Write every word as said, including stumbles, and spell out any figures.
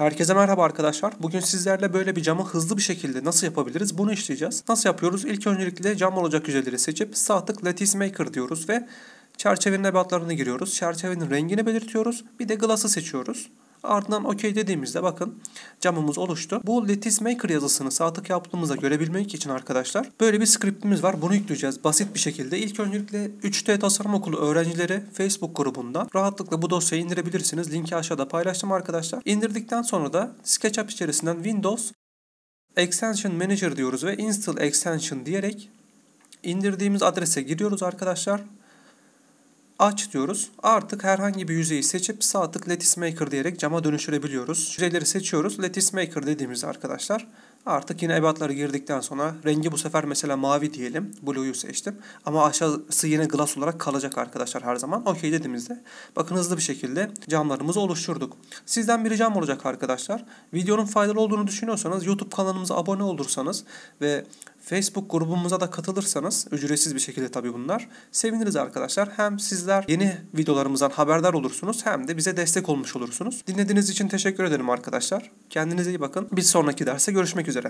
Herkese merhaba arkadaşlar. Bugün sizlerle böyle bir camı hızlı bir şekilde nasıl yapabiliriz bunu işleyeceğiz. Nasıl yapıyoruz? İlk öncelikle cam olacak hücreleri seçip sağ tık Lattice Maker diyoruz ve çerçevenin ebatlarına giriyoruz. Çerçevenin rengini belirtiyoruz. Bir de glass'ı seçiyoruz. Ardından OK dediğimizde bakın camımız oluştu. Bu Lattice Maker yazısını sağ tık yaptığımızda görebilmek için arkadaşlar böyle bir scriptimiz var. Bunu yükleyeceğiz basit bir şekilde. İlk öncelikle üç D Tasarım Okulu öğrencileri Facebook grubunda rahatlıkla bu dosyayı indirebilirsiniz. Linki aşağıda paylaştım arkadaşlar. İndirdikten sonra da SketchUp içerisinden Windows Extension Manager diyoruz ve Install Extension diyerek indirdiğimiz adrese giriyoruz arkadaşlar. Aç diyoruz. Artık herhangi bir yüzeyi seçip sağ tık Lattice Maker diyerek cama dönüştürebiliyoruz. Yüzeyleri seçiyoruz. Lattice Maker dediğimizde arkadaşlar artık yine ebatları girdikten sonra rengi bu sefer mesela mavi diyelim. Blue'yu seçtim. Ama aşağısı yine glass olarak kalacak arkadaşlar her zaman. OK dediğimizde bakın hızlı bir şekilde camlarımızı oluşturduk. Sizden bir ricam olacak arkadaşlar. Videonun faydalı olduğunu düşünüyorsanız YouTube kanalımıza abone olursanız ve Facebook grubumuza da katılırsanız, ücretsiz bir şekilde tabii bunlar, seviniriz arkadaşlar. Hem sizler yeni videolarımızdan haberdar olursunuz hem de bize destek olmuş olursunuz. Dinlediğiniz için teşekkür ederim arkadaşlar. Kendinize iyi bakın. Bir sonraki derste görüşmek üzere.